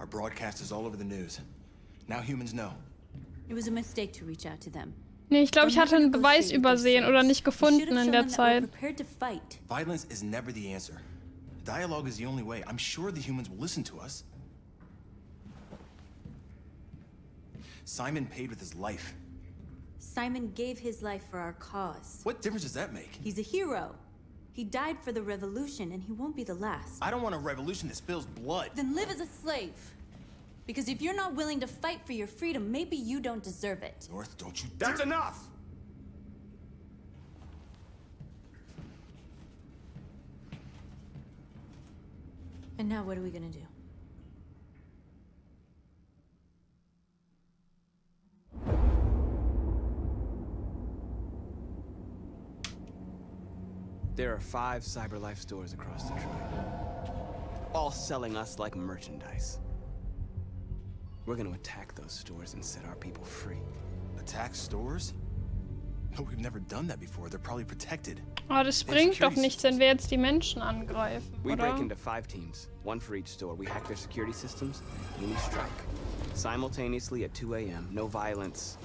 Our broadcast is all over the news. Now humans know. It was a mistake to reach out to them. Nee, ich glaube, ich hatte einen Beweis übersehen oder nicht gefunden in der Zeit. Violence is never the answer. Dialogue is the only way. I'm sure the humans will listen to us. Simon paid with his life. Simon gave his life for our cause. What difference does that make? He's a hero. He died for the revolution, and he won't be the last. I don't want a revolution that spills blood. Then live as a slave. Because if you're not willing to fight for your freedom, maybe you don't deserve it. North, don't you dare. That's enough! And now what are we gonna do? There are 5 CyberLife stores across Detroit, all selling us like merchandise. We're gonna attack those stores and set our people free. Attack stores? No, we've never done that before. They're probably protected. Oh, das bringt doch nichts, wenn wir jetzt die Menschen angreifen, oder? We break into 5 teams, one for each store. We hack their security systems and we strike simultaneously at 2 a.m. No violence.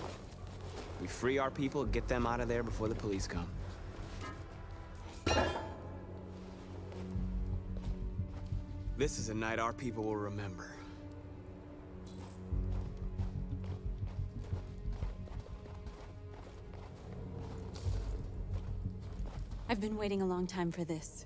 We free our people, get them out of there before the police come. This is a night our people will remember. I've been waiting a long time for this.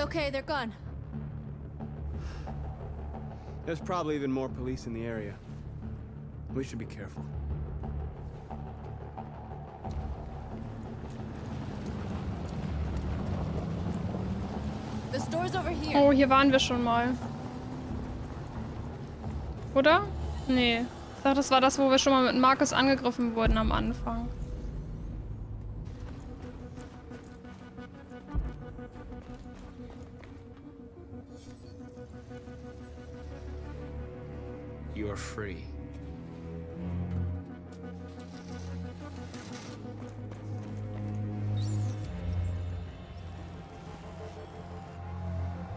Okay, they're gone. There's probably even more police in the area. We should be careful. The store's over here. Oh, hier waren wir schon mal. Oder? Nee. Ich dachte, das war das, wo wir schon mal mit Markus angegriffen wurden am Anfang. You're free.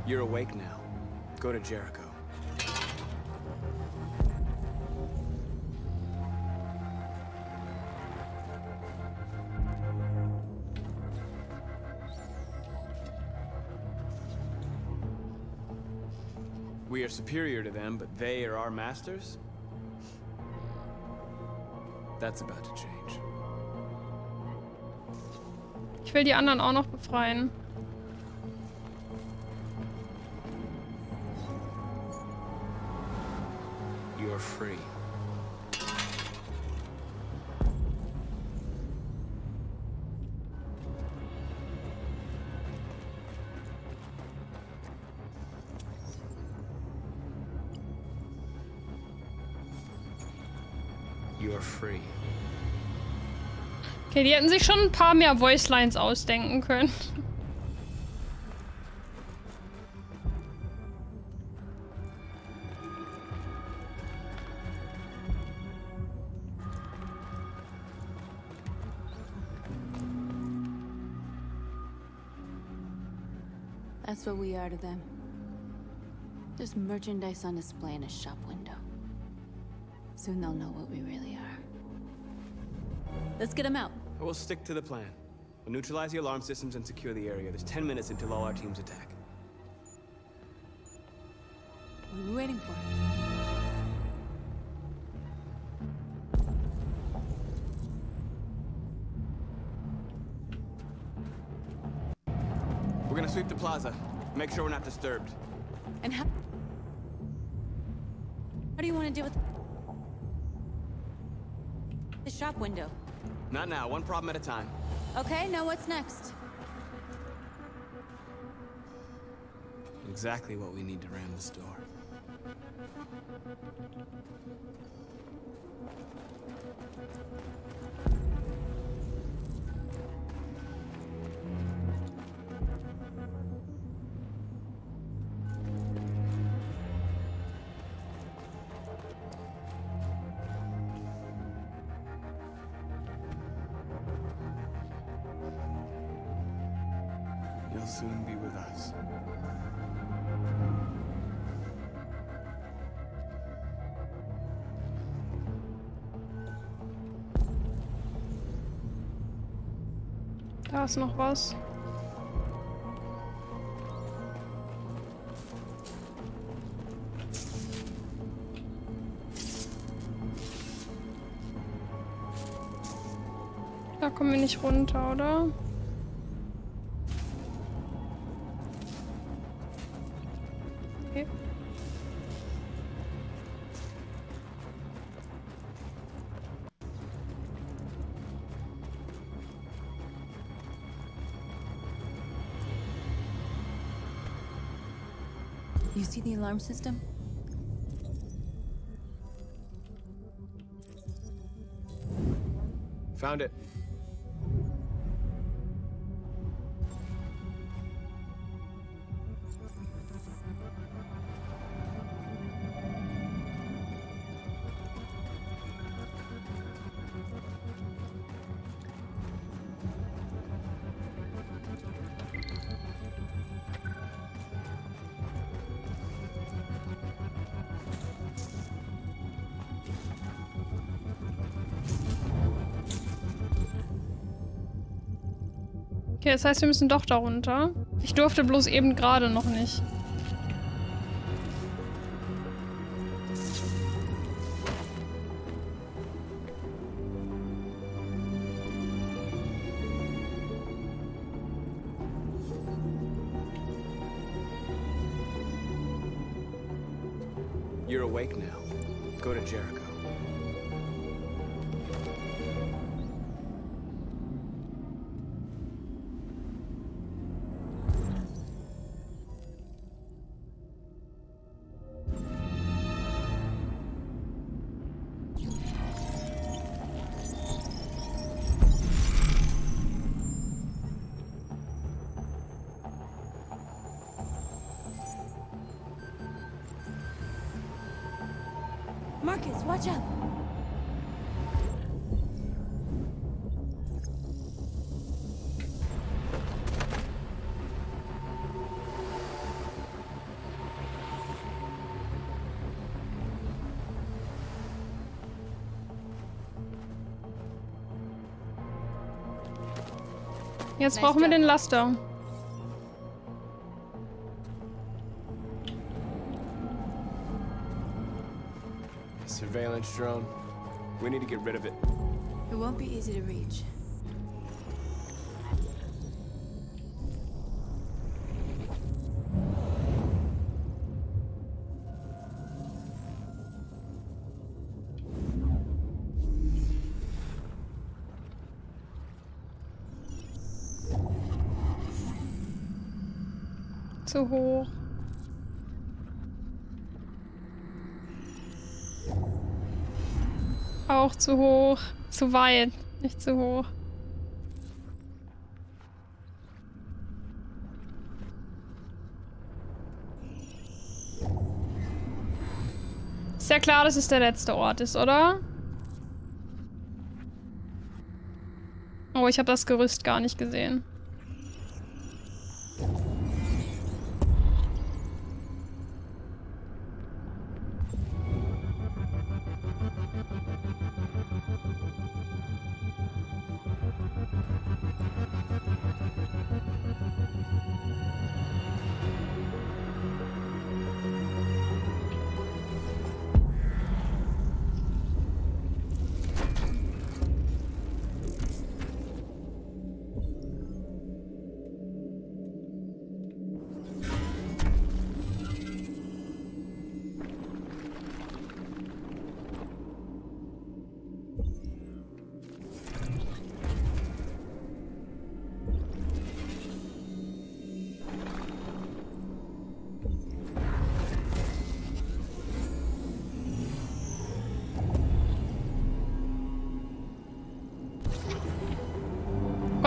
You're awake now. Go to Jericho. We are superior to them, but they are our masters? That's about to change. Ich will die anderen auch noch befreien. You're free. Free. Okay, die hätten sich schon ein paar mehr Voicelines ausdenken können. That's what we are to them. Just merchandise on display in a shop window. Soon they'll know what we really are. Let's get them out. I will stick to the plan. We'll neutralize the alarm systems and secure the area. There's 10 minutes until all our teams attack. What are we waiting for? We're gonna sweep the plaza. Make sure we're not disturbed. And how do you want to deal with the shop window? Not now, one problem at a time. Okay, now what's next? Exactly what we need to ram this door. You'll soon be with us. Da ist noch was. Da kommen wir nicht runter, oder? Okay. You see the alarm system? Found it. Okay, das heißt, wir müssen doch da runter. Ich durfte bloß eben gerade noch nicht. You're awake now. Go to Jericho. Markus, watch out! Jetzt brauchen wir den Laster. Surveillance drone. We need to get rid of it. It won't be easy to reach. Zu hoch. Auch zu hoch. Zu weit. Nicht zu hoch. Ist ja klar, dass es der letzte Ort ist, oder? Oh, ich habe das Gerüst gar nicht gesehen.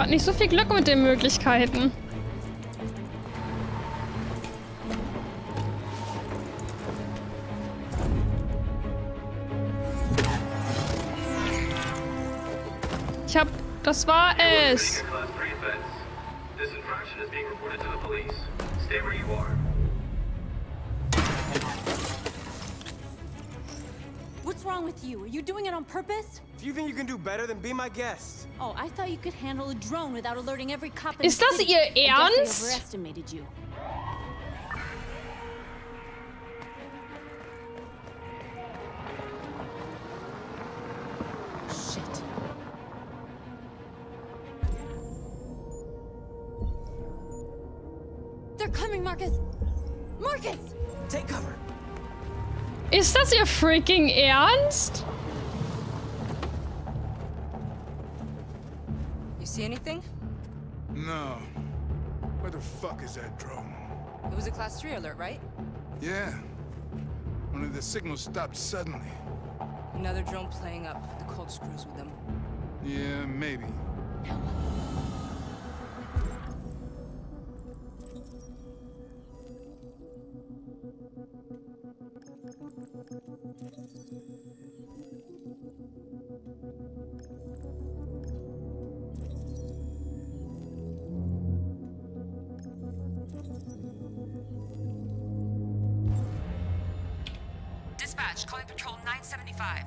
hat nicht so viel Glück mit den Möglichkeiten. Ich hab... Das war es! What's wrong with you? Are you doing it on purpose? If you think you can do better, then be my guest. Oh, I thought you could handle a drone without alerting every cop in the city. Is das ihr Ernst? I overestimated you. Shit. They're coming, Markus. Markus! Take cover. Ist das ihr freaking Ernst? You see anything? No. Where the fuck is that drone? It was a class 3 alert, right? Yeah. Only the signal stopped suddenly. Another drone playing up. The cult screws with them. Yeah, maybe. No. Dispatch, calling Patrol 975.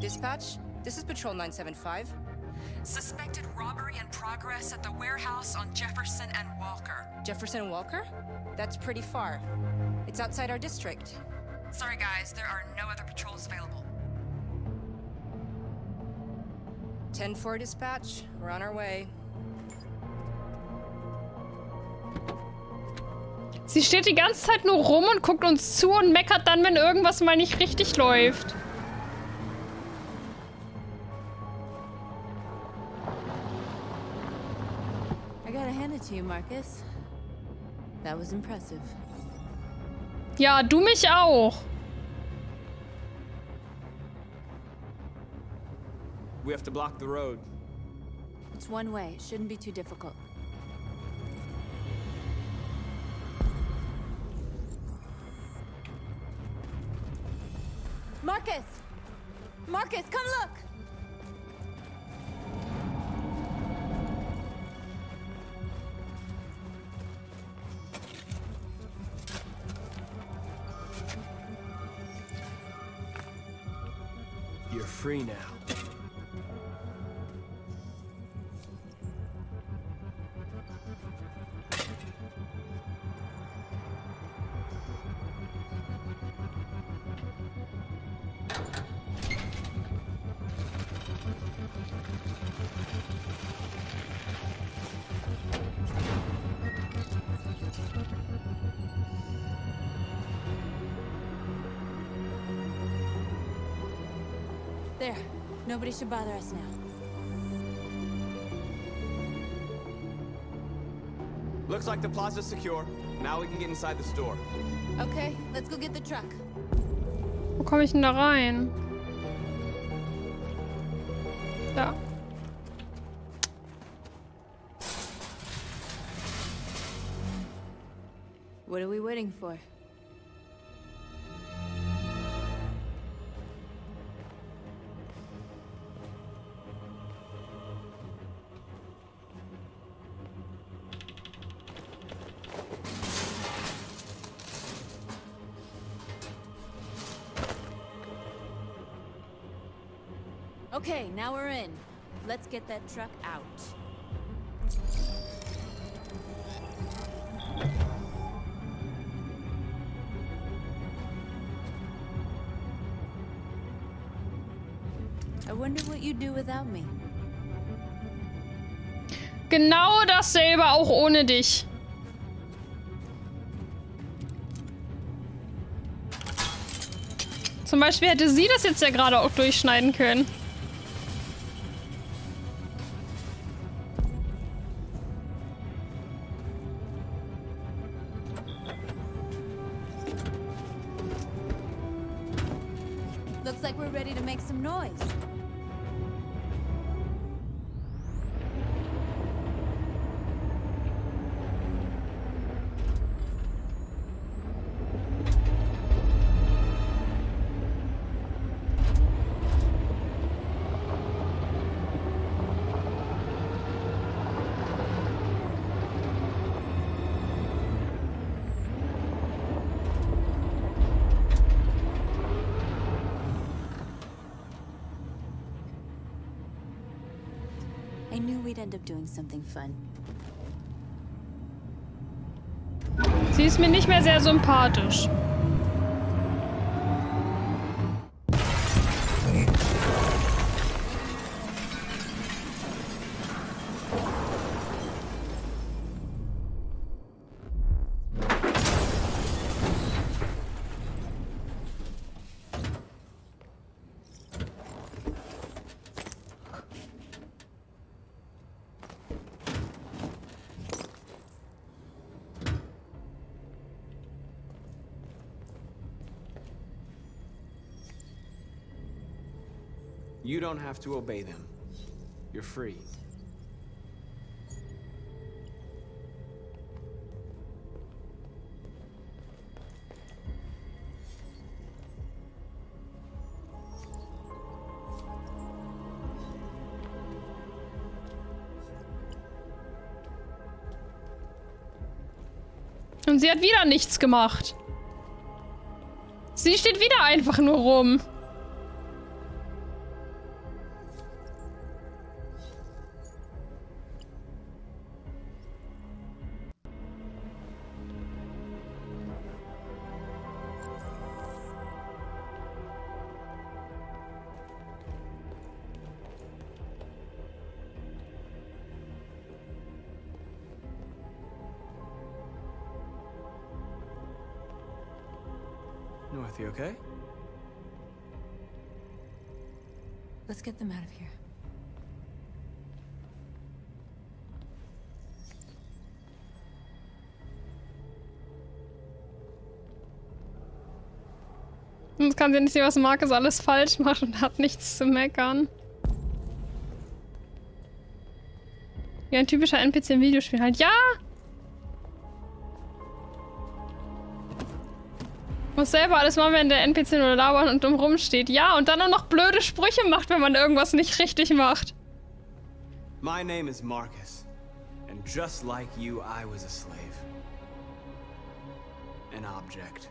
Dispatch, this is Patrol 975. Suspected robbery in progress at the warehouse on Jefferson and Walker. Jefferson and Walker? That's pretty far. It's outside our district. Sorry guys, there are no other patrols available. 10-4 dispatch, we're on our way. Sie steht die ganze Zeit nur rum und guckt uns zu und meckert dann, wenn irgendwas mal nicht richtig läuft. I gotta hand it to you, Markus. That was impressive. Ja, du mich auch. We have to block the road. It's one way. It shouldn't be too difficult. Markus! Markus, come look! You're free now. There. Nobody should bother us now. Looks like the plaza's secure. Now we can get inside the store. Okay, let's go get the truck. Wo komme ich denn da rein? Da. What are we waiting for? Okay, now we're in. Let's get that truck out. I wonder what you'd do without me. Genau dasselbe auch ohne dich. Zum Beispiel hätte sie das jetzt ja gerade auch durchschneiden können. I knew we'd end up doing something fun. Sie ist mir nicht mehr sehr sympathisch. You don't have to obey them. You're free. Und sie hat wieder nichts gemacht. Sie steht wieder einfach nur rum. North, you okay? Let's get them out of here. Das kann sie nicht sehen, was Markus alles falsch macht und hat nichts zu meckern. Wie ein typischer NPC im Videospiel halt. Ja! Muss selber alles machen, wenn der NPC nur labern und dumm rumsteht. Ja, und dann auch noch blöde Sprüche macht, wenn man irgendwas nicht richtig macht. My name is Markus, and just like you, I was a slave. An object.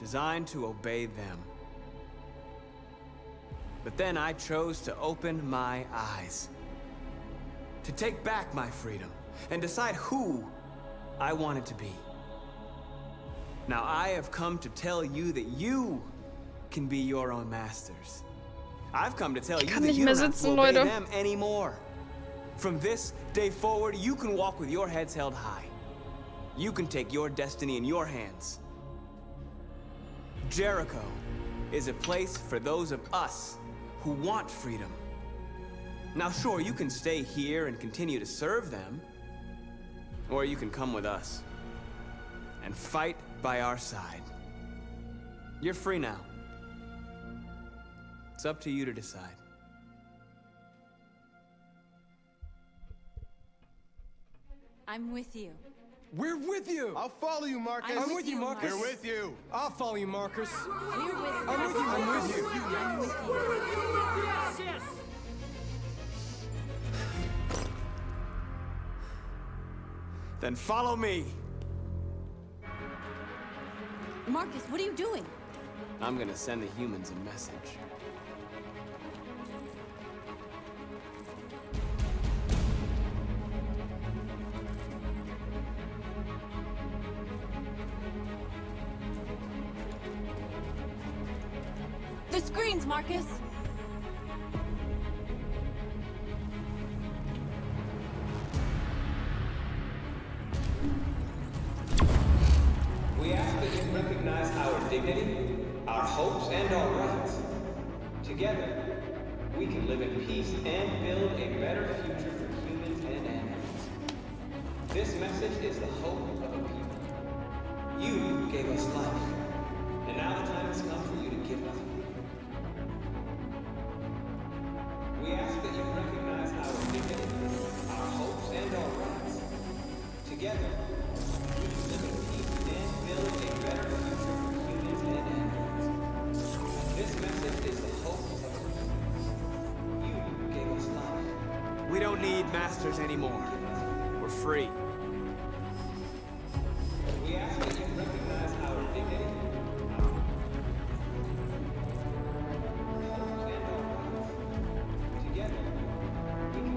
Designed to obey them. But then I chose to open my eyes. To take back my freedom and decide who I wanted to be. Now I have come to tell you that you can be your own masters. I've come to tell you that you don't have to obey them anymore. From this day forward, you can walk with your heads held high. You can take your destiny in your hands. Jericho is a place for those of us who want freedom. Now sure, you can stay here and continue to serve them, or you can come with us and fight by our side. You're free now. It's up to you to decide. I'm with you. We're with you. I'll follow you, Markus. I'm with you, Markus. We're with you. I'll follow you, Markus. We're with you. I'm with you. I'm with you. I'm with you. We're with you. Yes, yes. Then follow me. Markus, what are you doing? I'm gonna send the humans a message. The screens, Markus! Together, we can live in peace and build a better future for humans and animals. This message is the hope of a people. You gave us life, and now the time has come for you to give us life. We ask that you recognize our dignity, our hopes, and our rights. Together, we can live in peace and build a better future for humans and animals. This message is the We don't need masters anymore. We're free. We ask that you recognize our dignity. Together, we can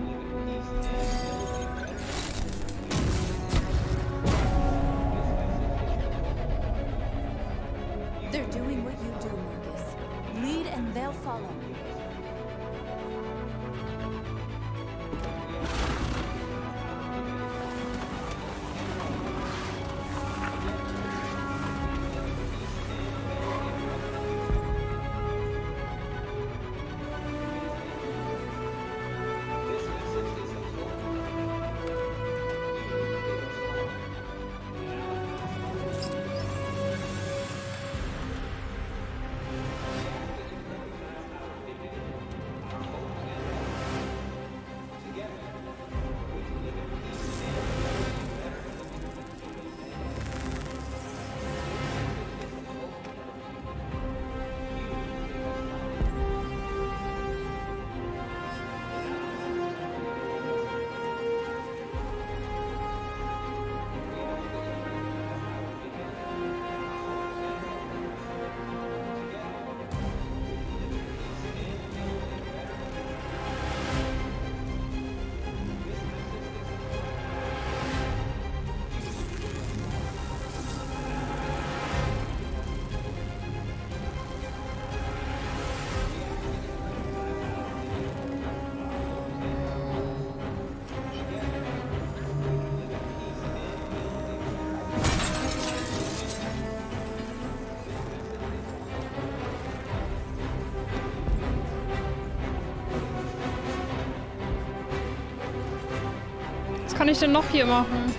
kann ich denn noch hier machen?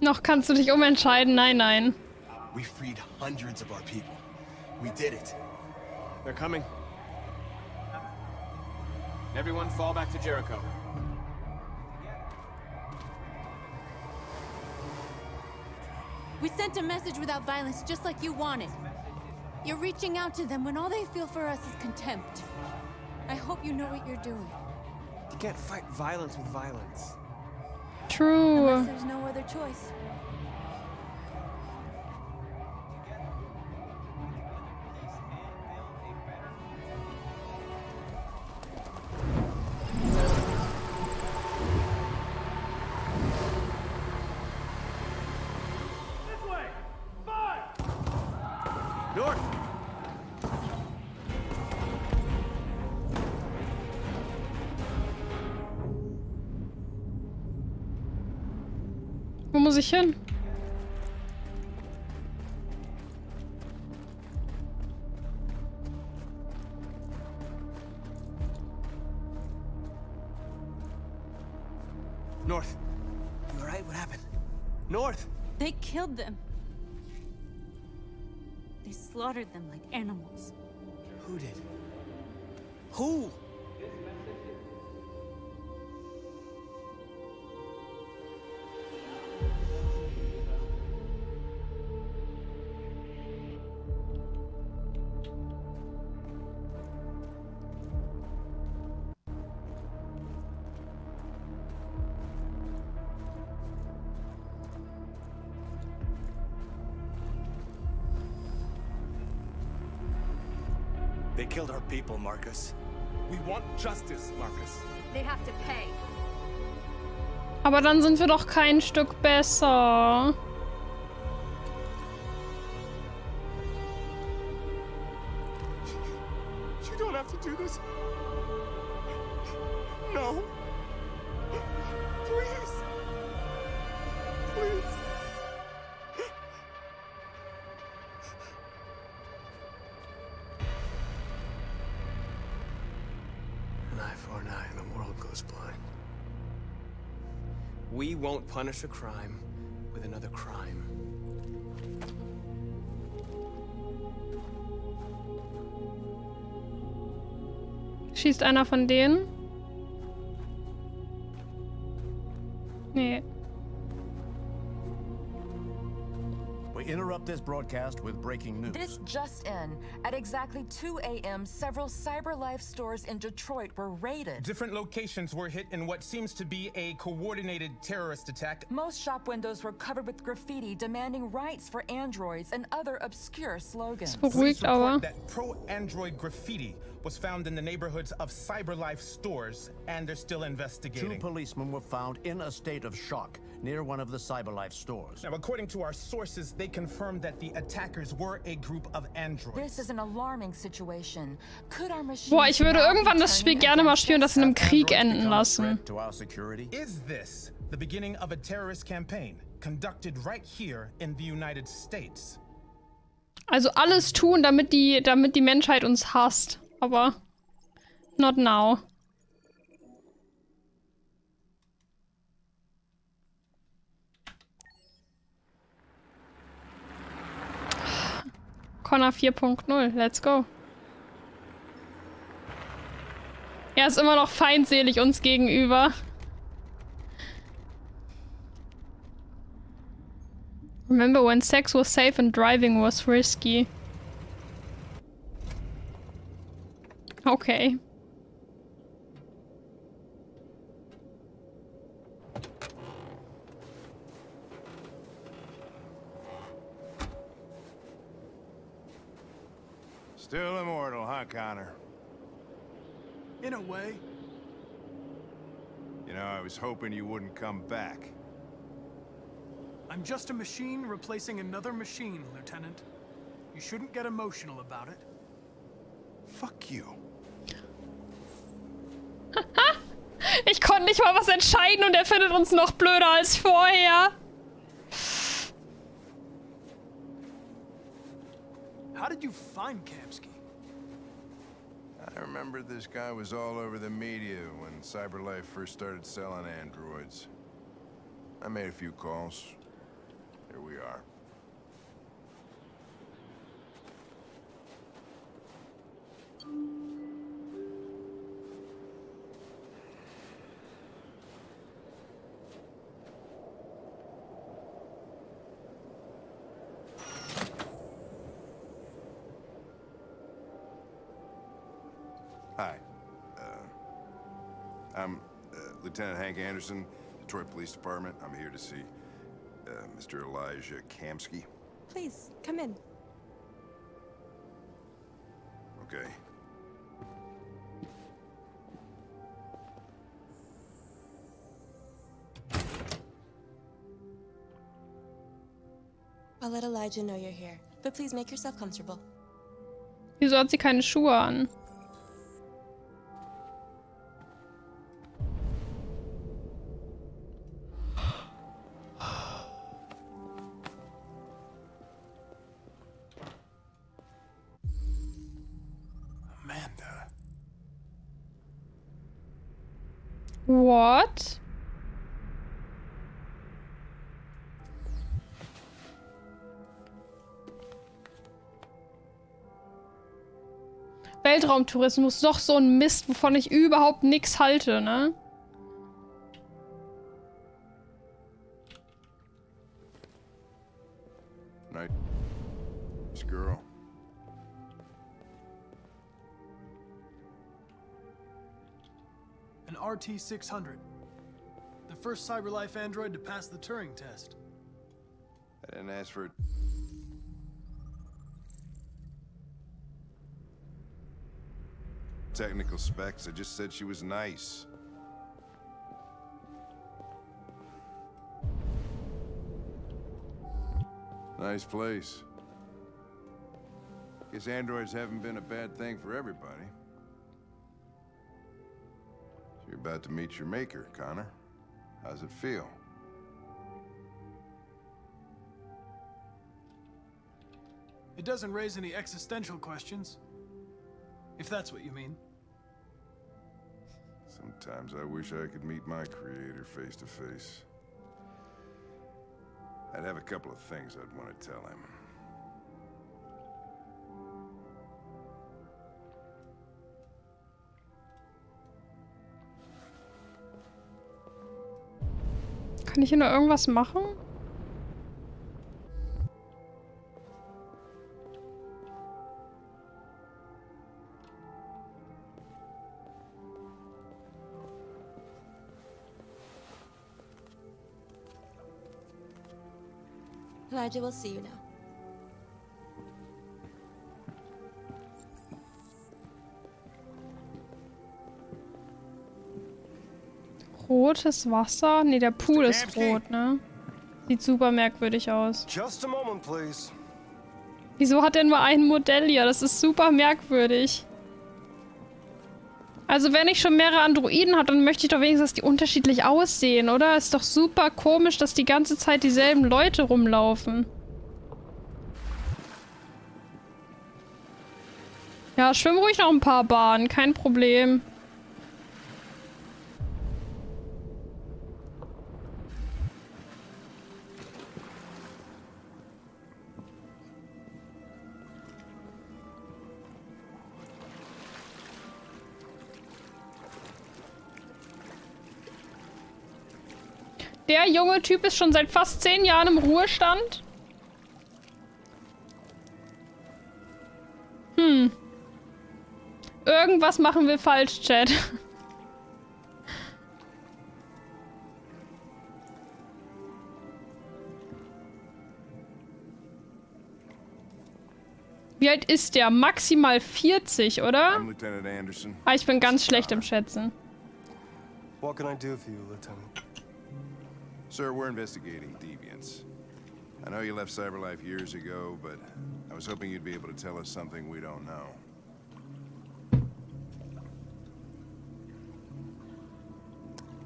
Noch kannst du dich umentscheiden. Nein, nein. We freed hundreds of our people. We did it. They're coming. Everyone fall back to Jericho. We sent a message without violence, just like you wanted. You're reaching out to them when all they feel for us is contempt. I hope you know what you're doing. You can't fight violence with violence. True. Unless there's no other choice. This way! Fire! North! Wo muss ich hin? North. You alright? What happened? North! They killed them. They slaughtered them like animals. Who did? Who? They killed our people, Markus. We want justice, Markus. They have to pay. Aber dann sind wir doch kein Stück besser. You don't have to do this. No. Please. Please. We won't punish a crime with another crime. Schießt einer von denen? Nee. We interrupt this broadcast with breaking news. This just in. At exactly 2 a.m., several CyberLife stores in Detroit were raided. Different locations were hit in what seems to be a coordinated terrorist attack. Most shop windows were covered with graffiti demanding rights for androids and other obscure slogans. Police report that pro-android graffiti was found in the neighborhoods of CyberLife stores, and they're still investigating. 2 policemen were found in a state of shock near one of the CyberLife stores. Now, according to our sources, they confirmed that the attackers were a group of androids. This is an alarming situation. Could our machines... Boah, ich würde irgendwann das Spiel gerne mal spielen, das in einem Krieg enden lassen. Is this the beginning of a terrorist campaign conducted right here in the United States? Also alles tun, damit die Menschheit uns hasst, aber not now. Connor 4.0. Let's go. Er ist immer noch feindselig uns gegenüber. Remember when sex was safe and driving was risky. Okay. Still immortal, huh, Connor? In a way. You know, I was hoping you wouldn't come back. I'm just a machine replacing another machine, Lieutenant. You shouldn't get emotional about it. Fuck you. Ich konnte nicht mal was entscheiden und findet uns noch blöder als vorher. How did you find Kamsky? I remember this guy was all over the media when CyberLife first started selling androids. I made a few calls. Here we are. Hi. I'm Lieutenant Hank Anderson, Detroit Police Department. I'm here to see Mr. Elijah Kamsky. Please, come in. Okay. I'll let Elijah know you're here, but please make yourself comfortable. Wieso hat sie keine Schuhe an? What? Weltraumtourismus, doch so ein Mist, wovon ich überhaupt nichts halte, ne? Nice girl. An RT600. The first CyberLife android to pass the Turing test. I didn't ask for it. Technical specs, I just said she was nice. Nice place. Guess androids haven't been a bad thing for everybody. You're about to meet your maker, Connor. How's it feel? It doesn't raise any existential questions. If that's what you mean. Sometimes I wish I could meet my creator face to face. I'd have a couple of things I'd want to tell him. Kann ich hier noch irgendwas machen? Elijah, we'll see you now. Rotes Wasser? Ne, der Pool ist rot, ne? Sieht super merkwürdig aus. Wieso hat er nur ein Modell hier? Das ist super merkwürdig. Also wenn ich schon mehrere Androiden habe, dann möchte ich doch wenigstens, dass die unterschiedlich aussehen, oder? Ist doch super komisch, dass die ganze Zeit dieselben Leute rumlaufen. Ja, schwimm ruhig noch ein paar Bahnen, kein Problem. Der junge Typ ist schon seit fast 10 Jahren im Ruhestand. Hm. Irgendwas machen wir falsch, Chat. Wie alt ist der? Maximal 40, oder? Ah, ich bin ganz schlecht im Schätzen. What can I do for you, Lieutenant? Sir, we're investigating deviants. I know you left CyberLife years ago, but I was hoping you'd be able to tell us something we don't know.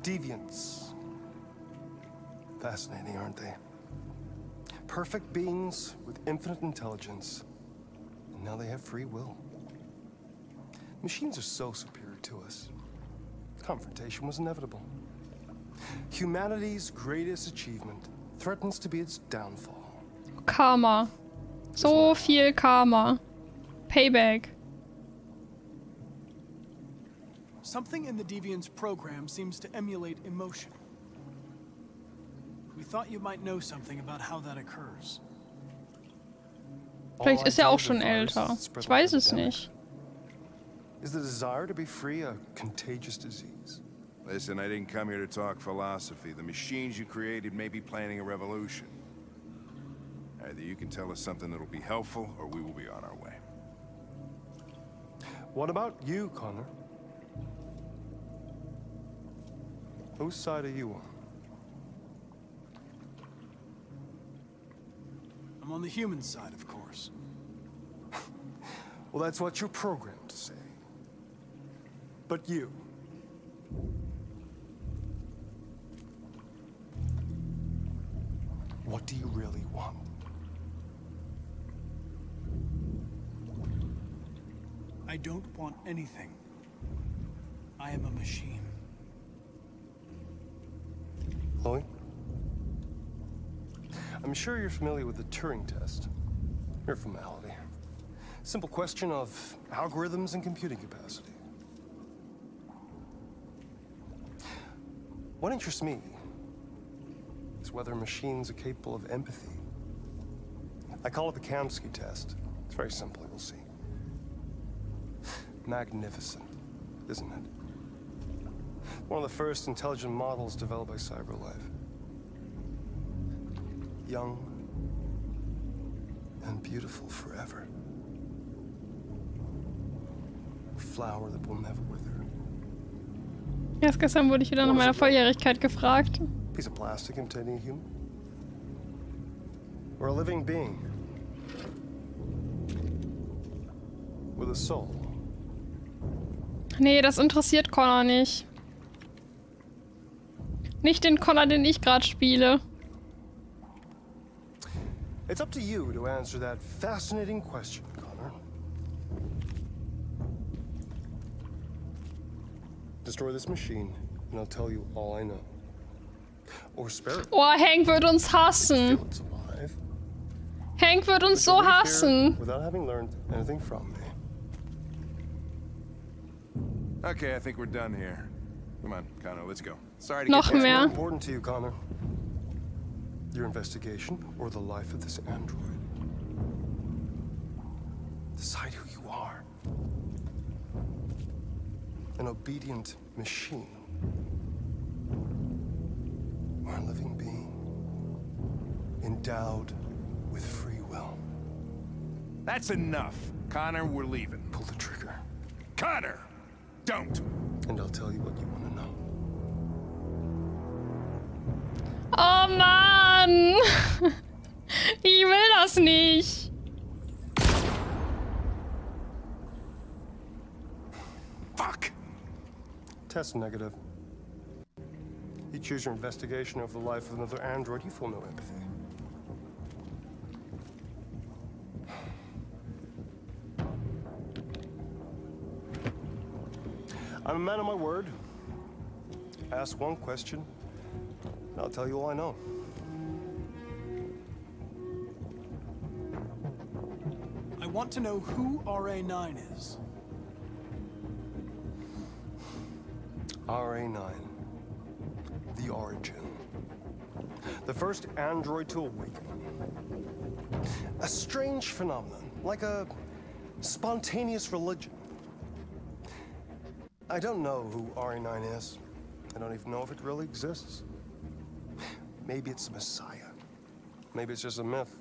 Deviants. Fascinating, aren't they? Perfect beings with infinite intelligence. And now they have free will. Machines are so superior to us. Confrontation was inevitable. Humanity's greatest achievement threatens to be its downfall. Karma. So viel Karma. Payback. Something in the Deviant's program seems to emulate emotion. We thought you might know something about how that occurs. Vielleicht ist auch schon älter. Ich weiß es nicht. Is the desire to be free a contagious disease? Listen, I didn't come here to talk philosophy. The machines you created may be planning a revolution. Either you can tell us something that'll be helpful, or we will be on our way. What about you, Connor? Whose side are you on? I'm on the human side, of course. Well, that's what you're programmed to say. But you. What do you really want? I don't want anything. I am a machine. Chloe? I'm sure you're familiar with the Turing test. Mere formality. Simple question of algorithms and computing capacity. What interests me is whether machines are capable of empathy. I call it the Kamsky test. It's very simple, you'll see. Magnificent, isn't it? One of the first intelligent models developed by CyberLife. Young and beautiful forever. A flower that will never wither. Erst gestern wurde ich wieder nach meiner Volljährigkeit gefragt. Piece of plastic containing a human. Or a living being. With a soul. Nee, das interessiert Connor nicht. Nicht den Connor, den ich gerade spiele. It's up to you to answer that fascinating question, Connor. Destroy this machine, and I'll tell you all I know. Or spare it. Oh, Hank wird uns hassen. Hank wird uns so hassen. Without having learned anything from me. Okay, I think we're done here. Come on, Connor, let's go. Sorry to get more important to you, Connor. Your investigation or the life of this android. Decide who you are. An obedient machine. Or a living being. Endowed with free will. That's enough. Connor, we're leaving. Pull the trigger. Connor! Don't! And I'll tell you what you want to know. Oh, Mann! Ich will das nicht! Fuck! Test negative. You choose your investigation over the life of another android, you feel no empathy. I'm a man of my word. Ask one question, and I'll tell you all I know. I want to know who RA9 is. RA9. The origin the first android to awaken. A strange phenomenon, like a spontaneous religion. I don't know who RA9 is. I don't even know if it really exists. Maybe it's the Messiah. Maybe it's just a myth.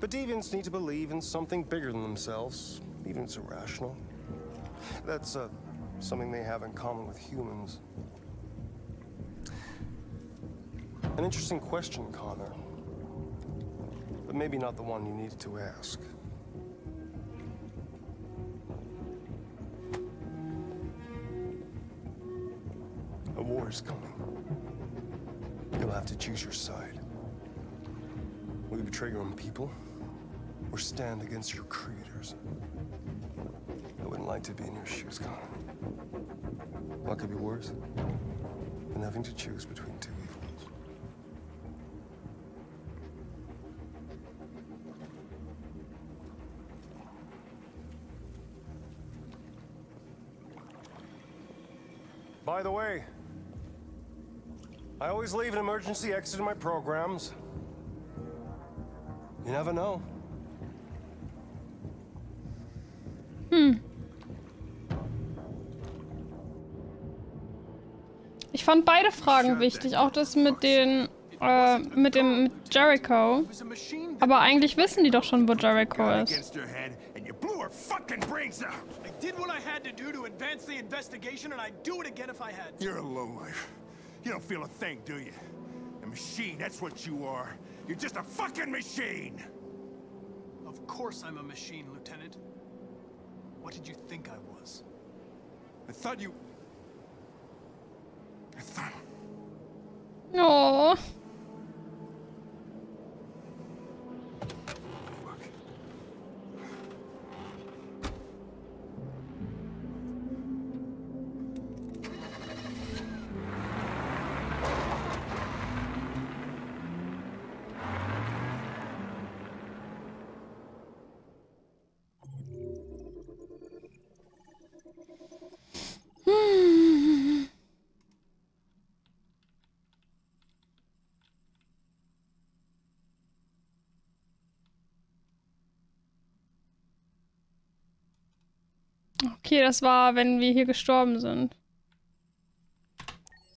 But deviants need to believe in something bigger than themselves, even if it's irrational. That's something they have in common with humans. An interesting question, Connor, but maybe not the one you needed to ask. A war is coming. You'll have to choose your side. Will you betray your own people, or stand against your creators? I wouldn't like to be in your shoes, Connor. What could be worse than having to choose between two evils? By the way, I always leave an emergency exit in my programs. You never know. Ich fand beide Fragen wichtig, auch das mit dem Jericho. Aber eigentlich wissen die doch schon, wo Jericho ist. Did what I had to advance the investigation, and I'd do it again if I had. You're a lowlife. You don't feel a thing, do you? A machine, that's what you are. You're just a fucking machine! Of course I'm a machine, Lieutenant. What did you think I was? I thought... Aww. Okay, das war, wenn wir hier gestorben sind.